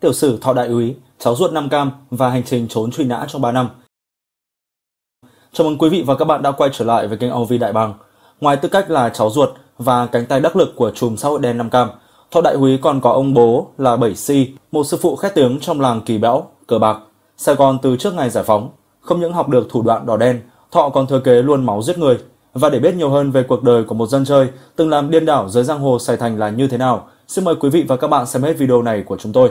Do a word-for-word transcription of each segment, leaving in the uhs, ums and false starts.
tiểu sử Thọ Đại Úy, cháu ruột Năm Cam và hành trình trốn truy nã trong ba năm. Chào mừng quý vị và các bạn đã quay trở lại với kênh ô vê Đại Bàng. Ngoài tư cách là cháu ruột và cánh tay đắc lực của chùm xã hội đen Năm Cam, Thọ Đại Úy còn có ông bố là Bảy Sy, một sư phụ khét tiếng trong làng kỳ bẽo, cờ bạc, Sài Gòn từ trước ngày giải phóng. Không những học được thủ đoạn đỏ đen, Thọ còn thừa kế luôn máu giết người. Và để biết nhiều hơn về cuộc đời của một dân chơi từng làm điên đảo dưới giang hồ Sài Thành là như thế nào, xin mời quý vị và các bạn xem hết video này của chúng tôi.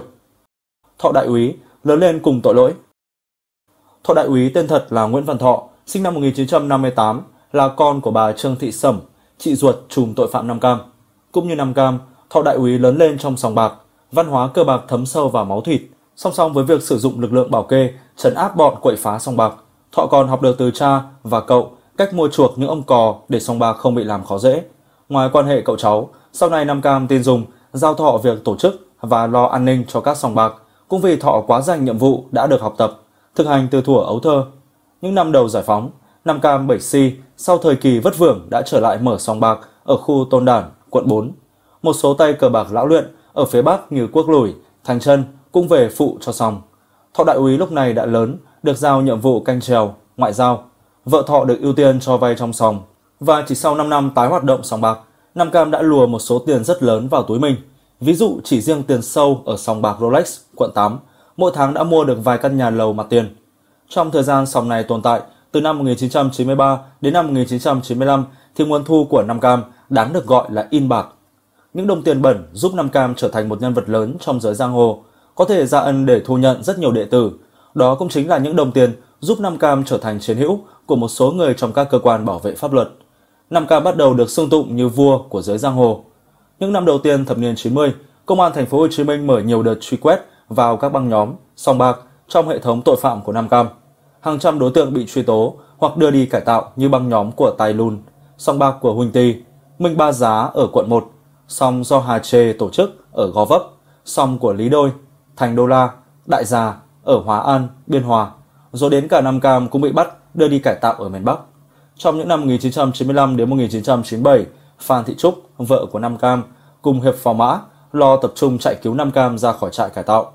Thọ Đại Úy lớn lên cùng tội lỗi. Thọ Đại Úy tên thật là Nguyễn Văn Thọ, sinh năm một nghìn chín trăm năm mươi tám, là con của bà Trương Thị Sẩm, chị ruột trùm tội phạm Năm Cam. Cũng như Năm Cam, Thọ Đại Úy lớn lên trong sòng bạc, văn hóa cờ bạc thấm sâu vào máu thịt. Song song với việc sử dụng lực lượng bảo kê trấn áp bọn quậy phá sòng bạc, Thọ còn học được từ cha và cậu cách mua chuộc những ông cò để sòng bạc không bị làm khó dễ. Ngoài quan hệ cậu cháu, sau này Năm Cam tin dùng giao Thọ việc tổ chức và lo an ninh cho các sòng bạc, cũng vì Thọ quá dành nhiệm vụ đã được học tập, thực hành từ thuở ấu thơ. Những năm đầu giải phóng, Năm Cam, Bảy Sy sau thời kỳ vất vưởng đã trở lại mở sòng bạc ở khu Tôn Đản, quận bốn. Một số tay cờ bạc lão luyện ở phía Bắc như Quốc Lủi, Thành Trân cũng về phụ cho sòng. Thọ Đại Úy lúc này đã lớn, được giao nhiệm vụ canh trèo, ngoại giao. Vợ Thọ được ưu tiên cho vay trong sòng, và chỉ sau năm năm tái hoạt động sòng bạc, Năm Cam đã lùa một số tiền rất lớn vào túi mình. Ví dụ chỉ riêng tiền sâu ở sòng bạc Rolex, quận tám, mỗi tháng đã mua được vài căn nhà lầu mặt tiền. Trong thời gian sòng này tồn tại, từ năm một nghìn chín trăm chín mươi ba đến năm một nghìn chín trăm chín mươi lăm, thì nguồn thu của Năm Cam đáng được gọi là in bạc. Những đồng tiền bẩn giúp Năm Cam trở thành một nhân vật lớn trong giới giang hồ, có thể ra ân để thu nhận rất nhiều đệ tử. Đó cũng chính là những đồng tiền giúp Năm Cam trở thành chiến hữu của một số người trong các cơ quan bảo vệ pháp luật. Năm Cam bắt đầu được xưng tụng như vua của giới giang hồ. Những năm đầu tiên thập niên chín mươi, Công an Thành phố Hồ Chí Minh mở nhiều đợt truy quét vào các băng nhóm, sòng bạc trong hệ thống tội phạm của Năm Cam. Hàng trăm đối tượng bị truy tố hoặc đưa đi cải tạo như băng nhóm của Tài Lùn, sòng bạc của Huỳnh Tì, Minh Ba Giá ở quận một, sòng do Hà Trề tổ chức ở Gò Vấp, sòng của Lý Đôi, Thành Đô La, Đại Già ở Hóa An, Biên Hòa, rồi đến cả Năm Cam cũng bị bắt đưa đi cải tạo ở miền Bắc. Trong những năm một nghìn chín trăm chín mươi lăm đến một nghìn chín trăm chín mươi bảy, Phan Thị Trúc, vợ của Năm Cam, cùng Hiệp Phò Mã lo tập trung chạy cứu Năm Cam ra khỏi trại cải tạo.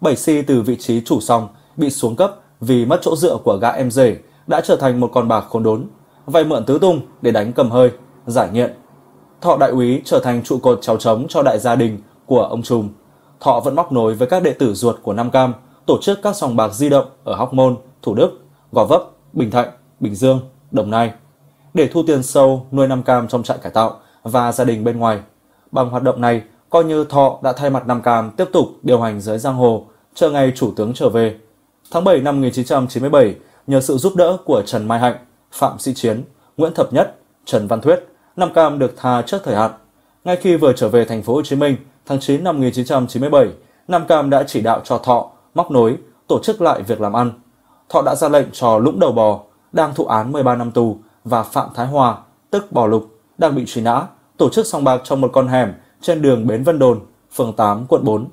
Bảy Sy từ vị trí chủ sòng bị xuống cấp vì mất chỗ dựa của gã em rể, đã trở thành một con bạc khốn đốn, vay mượn tứ tung để đánh cầm hơi, giải nghiện. Thọ Đại Úy trở thành trụ cột cháo trống cho đại gia đình của ông trùm. Thọ vẫn móc nối với các đệ tử ruột của Năm Cam, tổ chức các sòng bạc di động ở Hóc Môn, Thủ Đức, Gò Vấp, Bình Thạnh, Bình Dương, Đồng Nai để thu tiền sâu nuôi Năm Cam trong trại cải tạo và gia đình bên ngoài. Bằng hoạt động này, coi như Thọ đã thay mặt Năm Cam tiếp tục điều hành giới giang hồ, chờ ngày chủ tướng trở về. Tháng bảy năm một nghìn chín trăm chín mươi bảy, nhờ sự giúp đỡ của Trần Mai Hạnh, Phạm Sĩ Chiến, Nguyễn Thập Nhất, Trần Văn Thuyết, Năm Cam được tha trước thời hạn. Ngay khi vừa trở về Thành phố Hồ Chí Minh, tháng chín năm một nghìn chín trăm chín mươi bảy, Năm Cam đã chỉ đạo cho Thọ móc nối, tổ chức lại việc làm ăn. Thọ đã ra lệnh cho Lũng Đầu Bò đang thụ án mười ba năm tù và Phạm Thái Hòa, tức Bò Lục, đang bị truy nã, tổ chức sòng bạc trong một con hẻm trên đường Bến Vân Đồn, phường tám, quận bốn.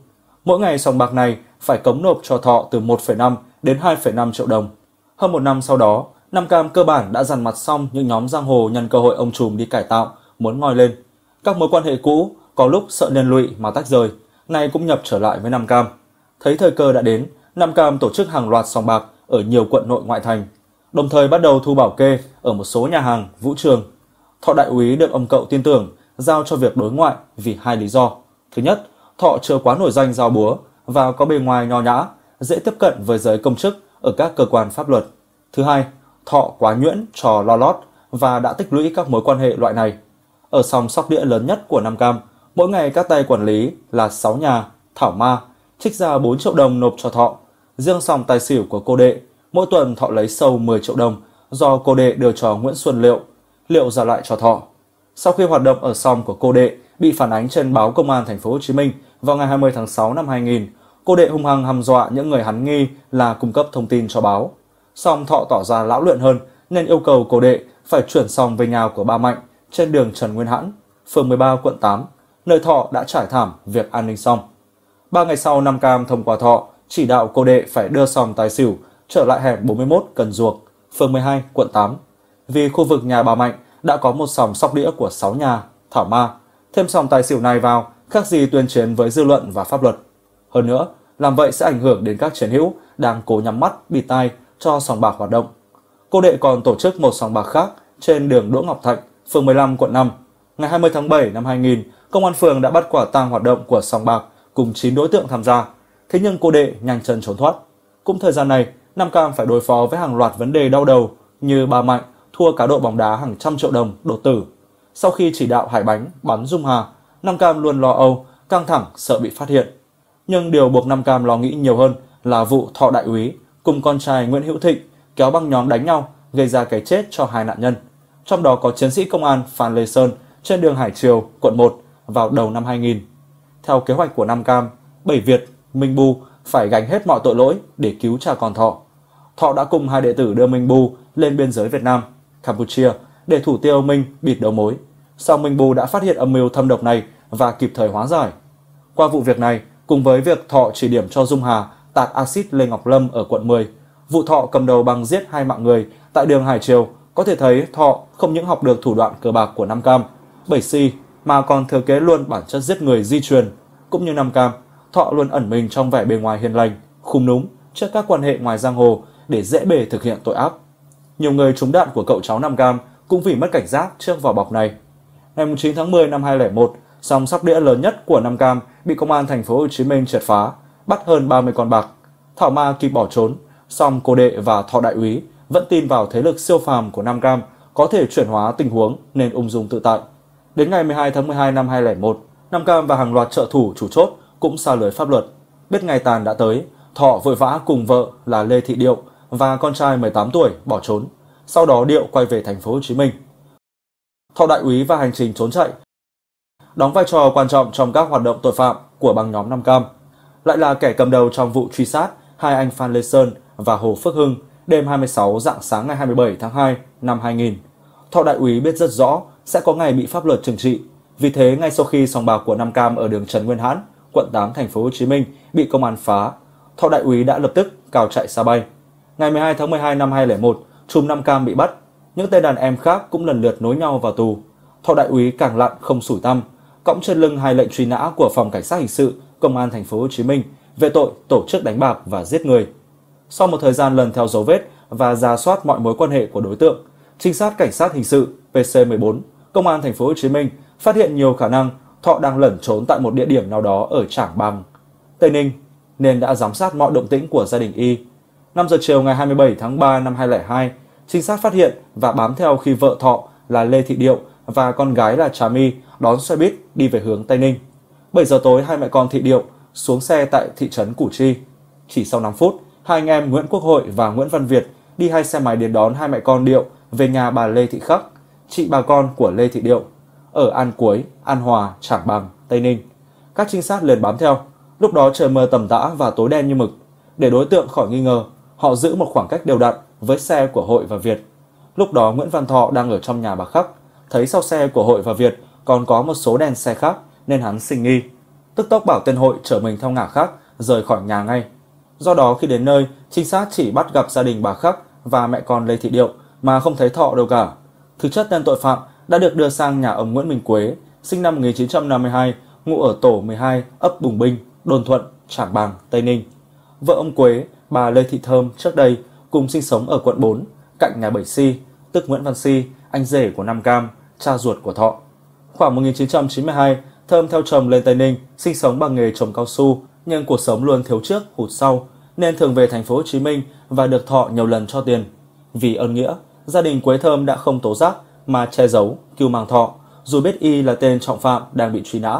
Mỗi ngày sòng bạc này phải cống nộp cho Thọ từ một phẩy năm đến hai phẩy năm triệu đồng. Hơn một năm sau đó, Năm Cam cơ bản đã dằn mặt xong những nhóm giang hồ nhân cơ hội ông trùm đi cải tạo muốn ngoi lên. Các mối quan hệ cũ có lúc sợ liên lụy mà tách rời, nay cũng nhập trở lại với Năm Cam. Thấy thời cơ đã đến, Năm Cam tổ chức hàng loạt sòng bạc ở nhiều quận nội ngoại thành, đồng thời bắt đầu thu bảo kê ở một số nhà hàng, vũ trường. Thọ Đại Úy được ông cậu tin tưởng giao cho việc đối ngoại vì hai lý do. Thứ nhất, Thọ chưa quá nổi danh giao búa và có bề ngoài nho nhã, dễ tiếp cận với giới công chức ở các cơ quan pháp luật. Thứ hai, Thọ quá nhuyễn trò lo lót và đã tích lũy các mối quan hệ loại này. Ở sòng sóc đĩa lớn nhất của Năm Cam, mỗi ngày các tay quản lý là Sáu Nhà, Thảo Ma trích ra bốn triệu đồng nộp cho Thọ. Riêng sòng tài xỉu của cô đệ, mỗi tuần Thọ lấy sâu mười triệu đồng do cô đệ đưa cho Nguyễn Xuân Liệu, Liệu giao lại cho Thọ. Sau khi hoạt động ở sòng của cô đệ bị phản ánh trên báo Công an Thành phố Hồ Chí Minh vào ngày hai mươi tháng sáu năm hai nghìn, cô đệ hung hăng hăm dọa những người hắn nghi là cung cấp thông tin cho báo. Song Thọ tỏ ra lão luyện hơn nên yêu cầu cô đệ phải chuyển sòng về nhà của ba Mạnh trên đường Trần Nguyên Hãn, phường mười ba, quận tám, nơi Thọ đã trải thảm việc an ninh sòng. Ba ngày sau, Năm Cam thông qua Thọ chỉ đạo cô đệ phải đưa sòng tài xỉu trở lại hẻm bốn mươi mốt Cần Duộc, phường mười hai, quận tám. Vì khu vực nhà bà Mạnh đã có một sòng sóc đĩa của Sáu Nhà, Thảo Ma, thêm sòng tài xỉu này vào khác gì tuyên chiến với dư luận và pháp luật. Hơn nữa, làm vậy sẽ ảnh hưởng đến các chiến hữu đang cố nhắm mắt, bịt tai cho sòng bạc hoạt động. Cô Đệ còn tổ chức một sòng bạc khác trên đường Đỗ Ngọc Thạch, phường mười lăm, quận năm. Ngày hai mươi tháng bảy năm hai nghìn, công an phường đã bắt quả tang hoạt động của sòng bạc cùng chín đối tượng tham gia. Thế nhưng cô Đệ nhanh chân trốn thoát. Cũng thời gian này, Năm Cam phải đối phó với hàng loạt vấn đề đau đầu như bà Mạnh thua cá độ bóng đá hàng trăm triệu đồng đột tử. Sau khi chỉ đạo Hải Bánh bắn Dung Hà, Năm Cam luôn lo âu, căng thẳng sợ bị phát hiện. Nhưng điều buộc Năm Cam lo nghĩ nhiều hơn là vụ Thọ Đại Úy cùng con trai Nguyễn Hữu Thịnh kéo băng nhóm đánh nhau gây ra cái chết cho hai nạn nhân. Trong đó có chiến sĩ công an Phan Lê Sơn trên đường Hải Triều, quận một vào đầu năm hai nghìn. Theo kế hoạch của Năm Cam, Bảy Việt, Minh Bu phải gánh hết mọi tội lỗi để cứu cha con Thọ. Thọ đã cùng hai đệ tử đưa Minh Bu lên biên giới Việt Nam, Campuchia để thủ tiêu Minh bịt đầu mối. Sau Minh Bu đã phát hiện âm mưu thâm độc này và kịp thời hóa giải. Qua vụ việc này, cùng với việc Thọ chỉ điểm cho Dung Hà tạt axit Lê Ngọc Lâm ở quận mười, vụ Thọ cầm đầu bằng giết hai mạng người tại đường Hải Triều, có thể thấy Thọ không những học được thủ đoạn cờ bạc của Năm Cam, Bảy Sy mà còn thừa kế luôn bản chất giết người di truyền. Cũng như Năm Cam, Thọ luôn ẩn mình trong vẻ bề ngoài hiền lành, khum núm trước các quan hệ ngoài giang hồ để dễ bề thực hiện tội ác. Nhiều người trúng đạn của cậu cháu Năm Cam cũng vì mất cảnh giác trước vỏ bọc này. Ngày chín tháng mười năm hai nghìn không trăm lẻ một, sòng sóc đĩa lớn nhất của Năm Cam bị công an thành phố Hồ Chí Minh triệt phá, bắt hơn ba mươi con bạc. Thảo Ma kịp bỏ trốn, song Cô Đệ và Thọ Đại Úy vẫn tin vào thế lực siêu phàm của Năm Cam có thể chuyển hóa tình huống nên ung dung tự tại. Đến ngày mười hai tháng mười hai năm hai nghìn không trăm lẻ một, Năm Cam và hàng loạt trợ thủ chủ chốt cũng xa lưới pháp luật. Biết ngày tàn đã tới, Thọ vội vã cùng vợ là Lê Thị Điệu và con trai mười tám tuổi bỏ trốn. Sau đó Điệu quay về thành phố Hồ Chí Minh. Thọ Đại Úy và hành trình trốn chạy đóng vai trò quan trọng trong các hoạt động tội phạm của băng nhóm Năm Cam. Lại là kẻ cầm đầu trong vụ truy sát hai anh Phan Lê Sơn và Hồ Phước Hưng đêm hai mươi sáu rạng sáng ngày hai mươi bảy tháng hai năm hai nghìn. Thọ Đại Úy biết rất rõ sẽ có ngày bị pháp luật trừng trị. Vì thế ngay sau khi sòng bạc của Năm Cam ở đường Trần Nguyên Hãn, quận tám, thành phố Hồ Chí Minh bị công an phá, Thọ Đại Úy đã lập tức cao chạy xa bay. Ngày mười hai tháng mười hai năm hai nghìn không trăm lẻ một, trùm Năm Cam bị bắt. Những tên đàn em khác cũng lần lượt nối nhau vào tù. Thọ Đại Úy càng lặn không sủi tăm, cõng trên lưng hai lệnh truy nã của phòng cảnh sát hình sự công an thành phố Hồ Chí Minh về tội tổ chức đánh bạc và giết người. Sau một thời gian lần theo dấu vết và rà soát mọi mối quan hệ của đối tượng, trinh sát cảnh sát hình sự P C mười bốn, công an thành phố Hồ Chí Minh phát hiện nhiều khả năng Thọ đang lẩn trốn tại một địa điểm nào đó ở Trảng Bàng, Tây Ninh, nên đã giám sát mọi động tĩnh của gia đình y. năm giờ chiều ngày hai mươi bảy tháng ba năm hai nghìn không trăm lẻ hai, trinh sát phát hiện và bám theo khi vợ Thọ là Lê Thị Điệu và con gái là Trà Mi đón xe buýt đi về hướng Tây Ninh. bảy giờ tối, hai mẹ con Thị Điệu xuống xe tại thị trấn Củ Chi. Chỉ sau năm phút, hai anh em Nguyễn Quốc Hội và Nguyễn Văn Việt đi hai xe máy đến đón hai mẹ con Điệu về nhà bà Lê Thị Khắc, chị bà con của Lê Thị Điệu, ở An Cuối, An Hòa, Trảng Bàng, Tây Ninh. Các trinh sát liền bám theo. Lúc đó trời mưa tầm tã và tối đen như mực. Để đối tượng khỏi nghi ngờ, họ giữ một khoảng cách đều đặn với xe của Hội và Việt. Lúc đó Nguyễn Văn Thọ đang ở trong nhà bà Khắc, thấy sau xe của Hội và Việt còn có một số đèn xe khác nên hắn sinh nghi, tức tốc bảo tên Hội chở mình theo ngả khác rời khỏi nhà ngay. Do đó khi đến nơi, trinh sát chỉ bắt gặp gia đình bà Khắc và mẹ con Lê Thị Điệu mà không thấy Thọ đâu cả. Thực chất tên tội phạm đã được đưa sang nhà ông Nguyễn Minh Quế, sinh năm một nghìn chín trăm năm mươi hai, ngụ ở tổ mười hai, ấp Bùng Binh, Đồn Thuận, Trảng Bàng, Tây Ninh. Vợ ông Quế, bà Lê Thị Thơm trước đây cùng sinh sống ở quận bốn, cạnh nhà Bảy Sy, tức Nguyễn Văn Sy, anh rể của Năm Cam, cha ruột của Thọ. Khoảng một nghìn chín trăm chín mươi hai, Thơm theo chồng lên Tây Ninh sinh sống bằng nghề trồng cao su, nhưng cuộc sống luôn thiếu trước hụt sau nên thường về thành phố Hồ Chí Minh và được Thọ nhiều lần cho tiền. Vì ơn nghĩa, gia đình Quế Thơm đã không tố giác mà che giấu, cưu mang Thọ, dù biết y là tên trọng phạm đang bị truy nã.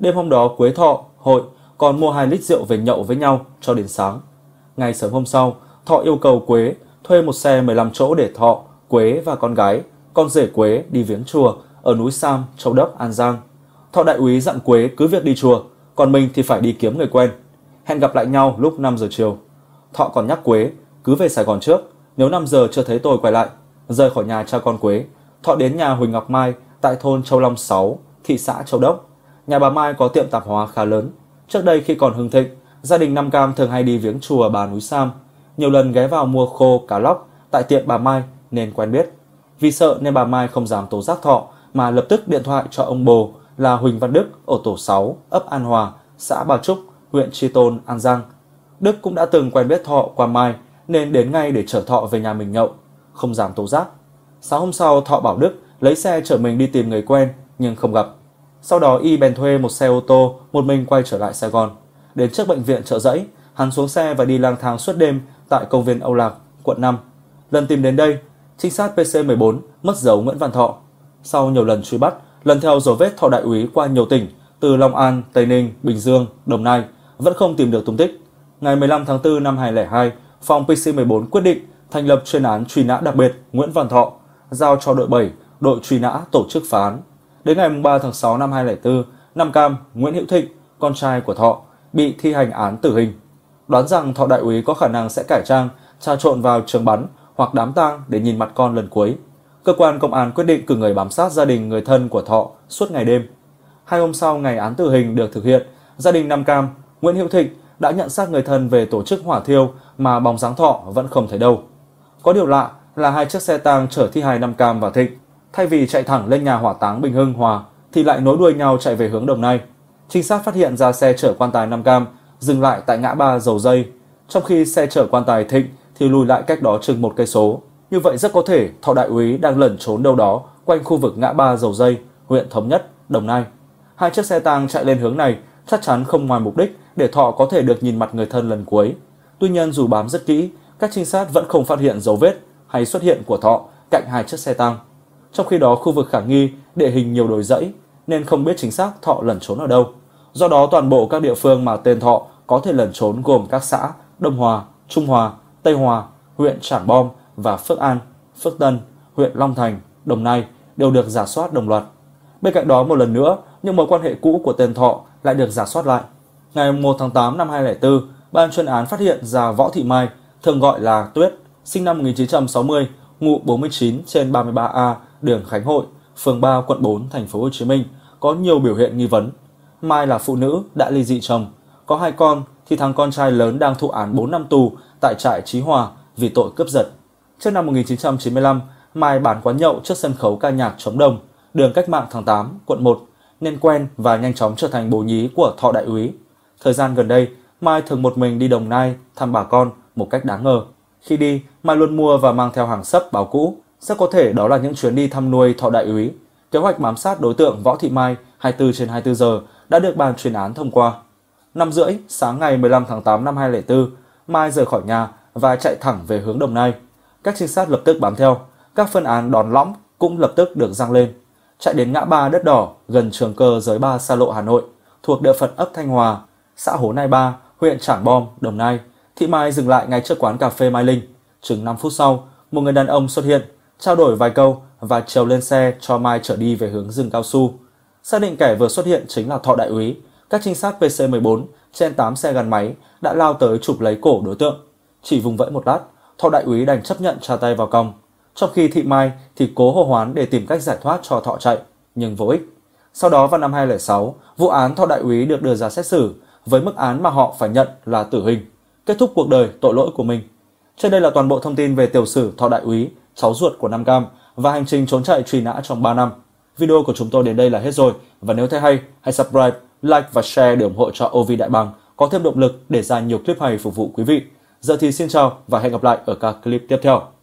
Đêm hôm đó Quế, Thọ, Hội còn mua hai lít rượu về nhậu với nhau cho đến sáng. Ngày sớm hôm sau, Thọ yêu cầu Quế thuê một xe mười lăm chỗ để Thọ, Quế và con gái, con rể Quế đi viếng chùa ở núi Sam, Châu Đốc, An Giang. Thọ Đại Úy dặn Quế cứ việc đi chùa, còn mình thì phải đi kiếm người quen. Hẹn gặp lại nhau lúc năm giờ chiều. Thọ còn nhắc Quế cứ về Sài Gòn trước, nếu năm giờ chưa thấy tôi quay lại. Rời khỏi nhà cha con Quế, Thọ đến nhà Huỳnh Ngọc Mai tại thôn Châu Long sáu, thị xã Châu Đốc. Nhà bà Mai có tiệm tạp hóa khá lớn. Trước đây khi còn hưng thịnh, gia đình Năm Cam thường hay đi viếng chùa bà núi Sam. Nhiều lần ghé vào mua khô, cá lóc tại tiệm bà Mai nên quen biết. Vì sợ nên bà Mai không dám tố giác Thọ mà lập tức điện thoại cho ông bồ là Huỳnh Văn Đức ở tổ sáu, ấp An Hòa, xã Bà Trúc, huyện Tri Tôn, An Giang Đức cũng đã từng quen biết Thọ qua Mai nên đến ngay để chở Thọ về nhà mình nhậu, không dám tố giác. Sáng hôm sau, Thọ bảo Đức lấy xe chở mình đi tìm người quen nhưng không gặp. Sau đó y bèn thuê một xe ô tô, một mình quay trở lại Sài Gòn. Đến trước bệnh viện Chợ Dẫy, hắn xuống xe và đi lang thang suốt đêm tại công viên Âu Lạc, quận năm. Lần tìm đến đây, trinh sát P C mười bốn mất dấu Nguyễn Văn Thọ. Sau nhiều lần truy bắt, lần theo dấu vết Thọ Đại Úy qua nhiều tỉnh, từ Long An, Tây Ninh, Bình Dương, Đồng Nai, vẫn không tìm được tung tích. Ngày mười lăm tháng tư năm hai nghìn không trăm lẻ hai, phòng P C mười bốn quyết định thành lập chuyên án truy nã đặc biệt Nguyễn Văn Thọ, giao cho đội bảy, đội truy nã tổ chức phá án. Đến ngày ba tháng sáu năm hai nghìn không trăm lẻ tư, Năm Cam, Nguyễn Hữu Thịnh, con trai của Thọ, bị thi hành án tử hình. Đoán rằng Thọ Đại Úy có khả năng sẽ cải trang, trà trộn vào trường bắn hoặc đám tang để nhìn mặt con lần cuối. Cơ quan công an quyết định cử người bám sát gia đình người thân của Thọ suốt ngày đêm. Hai hôm sau ngày án tử hình được thực hiện, gia đình Năm Cam, Nguyễn Hữu Thịnh đã nhận xác người thân về tổ chức hỏa thiêu mà bóng dáng Thọ vẫn không thấy đâu. Có điều lạ là hai chiếc xe tang chở thi hài Năm Cam và Thịnh, thay vì chạy thẳng lên nhà hỏa táng Bình Hưng Hòa thì lại nối đuôi nhau chạy về hướng Đồng Nai. Trinh sát phát hiện ra xe chở quan tài Năm Cam dừng lại tại ngã ba Dầu Dây, trong khi xe chở quan tài Thịnh thì lùi lại cách đó chừng một cây số. Như vậy rất có thể Thọ Đại Úy đang lẩn trốn đâu đó quanh khu vực ngã ba Dầu Dây, huyện Thống Nhất, Đồng Nai. Hai chiếc xe tang chạy lên hướng này chắc chắn không ngoài mục đích để Thọ có thể được nhìn mặt người thân lần cuối. Tuy nhiên, dù bám rất kỹ, các trinh sát vẫn không phát hiện dấu vết hay xuất hiện của Thọ cạnh hai chiếc xe tang. Trong khi đó, khu vực khả nghi địa hình nhiều đồi dãy nên không biết chính xác Thọ lẩn trốn ở đâu. Do đó, toàn bộ các địa phương mà tên Thọ có thể lẩn trốn gồm các xã Đông Hòa, Trung Hòa, Tây Hòa, huyện Trảng Bom và Phước An, Phước Tân, huyện Long Thành, Đồng Nai đều được rà soát đồng loạt. Bên cạnh đó, một lần nữa, những mối quan hệ cũ của tên Thọ lại được rà soát lại. Ngày một tháng tám năm hai nghìn không trăm lẻ tư, ban chuyên án phát hiện ra Võ Thị Mai, thường gọi là Tuyết, sinh năm một nghìn chín trăm sáu mươi, ngụ bốn mươi chín trên ba mươi ba A, đường Khánh Hội, phường ba, quận bốn, thành phố Hồ Chí Minh, có nhiều biểu hiện nghi vấn. Mai là phụ nữ đã ly dị chồng, có hai con thì thằng con trai lớn đang thụ án bốn năm tù tại trại Chí Hòa vì tội cướp giật. Trước năm một nghìn chín trăm chín mươi lăm, Mai bán quán nhậu trước sân khấu ca nhạc Trống Đồng, đường Cách Mạng tháng tám, quận một, nên quen và nhanh chóng trở thành bồ nhí của Thọ Đại Úy. Thời gian gần đây, Mai thường một mình đi Đồng Nai thăm bà con một cách đáng ngờ. Khi đi, Mai luôn mua và mang theo hàng xấp báo cũ. Rất có thể đó là những chuyến đi thăm nuôi Thọ Đại Úy. Kế hoạch bám sát đối tượng Võ Thị Mai hai mươi tư trên hai mươi tư giờ đã được ban chuyên án thông qua. năm rưỡi sáng ngày mười lăm tháng tám năm hai nghìn không trăm lẻ tư, Mai rời khỏi nhà và chạy thẳng về hướng Đồng Nai. Các trinh sát lập tức bám theo, các phân án đòn lõm cũng lập tức được giăng lên. Chạy đến ngã ba Đất Đỏ gần trường cơ giới ba xa lộ Hà Nội, thuộc địa phận ấp Thanh Hòa, xã Hố Nai Ba, huyện Trảng Bom, Đồng Nai, thì Mai dừng lại ngay trước quán cà phê Mai Linh. Chừng năm phút sau, một người đàn ông xuất hiện, trao đổi vài câu và trèo lên xe cho Mai chở đi về hướng rừng cao su. Xác định kẻ vừa xuất hiện chính là Thọ Đại Úy, các trinh sát P C mười bốn trên tám xe gắn máy đã lao tới chụp lấy cổ đối tượng. Chỉ vùng vẫy một lát, Thọ Đại Úy đành chấp nhận tra tay vào còng. Trong khi Thị Mai thì cố hô hoán để tìm cách giải thoát cho Thọ chạy, nhưng vô ích. Sau đó vào năm hai nghìn không trăm lẻ sáu, vụ án Thọ Đại Úy được đưa ra xét xử với mức án mà họ phải nhận là tử hình, kết thúc cuộc đời tội lỗi của mình. Trên đây là toàn bộ thông tin về tiểu sử Thọ Đại Úy, cháu ruột của Năm Cam và hành trình trốn chạy truy nã trong ba năm. Video của chúng tôi đến đây là hết rồi, và nếu thấy hay, hãy subscribe, like và share để ủng hộ cho O V Đại Bàng có thêm động lực để ra nhiều clip hay phục vụ quý vị. Giờ thì xin chào và hẹn gặp lại ở các clip tiếp theo.